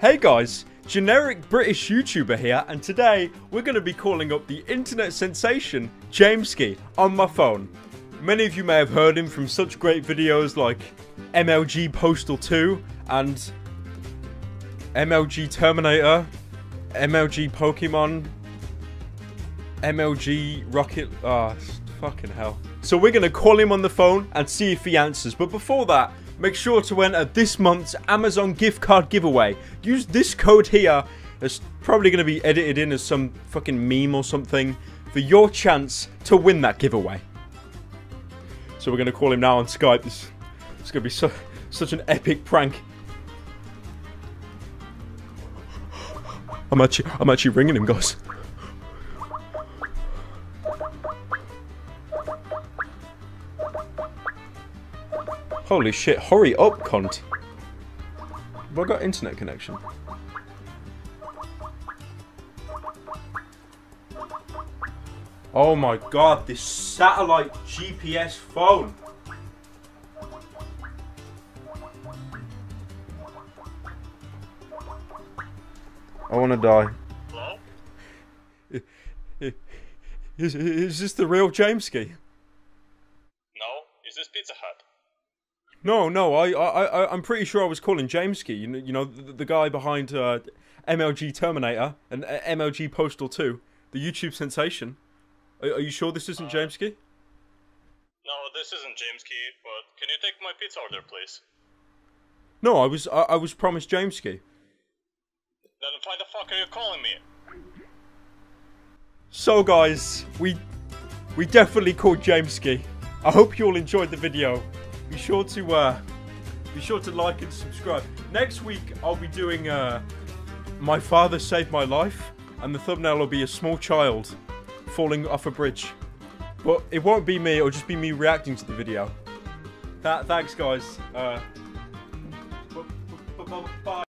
Hey guys, generic British YouTuber here, and today we're going to be calling up the internet sensation Amamiskii on my phone. Many of you may have heard him from such great videos like MLG Postal 2 and MLG Terminator, MLG Pokemon, MLG Rocket... ah, fucking hell. So we're going to call him on the phone and see if he answers, but before that, make sure to enter this month's Amazon gift card giveaway. Use this code here, that's probably going to be edited in as some fucking meme or something, for your chance to win that giveaway. So we're going to call him now on Skype. It's going to be such an epic prank. I'm actually ringing him, guys. Holy shit, hurry up, cunt. Have I got internet connection? Oh my god, this satellite GPS phone. I wanna die. Hello? Is this the real Amamiskii? No, is this Pizza Hut? No, I'm pretty sure I was calling Amamiskii, you know, the guy behind MLG Terminator and MLG Postal 2, the YouTube sensation. Are you sure this isn't Amamiskii? No, this isn't Amamiskii, but can you take my pizza order, please? No, I was promised Amamiskii. Then why the fuck are you calling me? So guys, we definitely called Amamiskii. I hope you all enjoyed the video. Be sure to like and subscribe. Next week I'll be doing My Father Saved My Life, and the thumbnail will be a small child falling off a bridge. But it won't be me, it'll just be me reacting to the video. Thanks guys. Bye.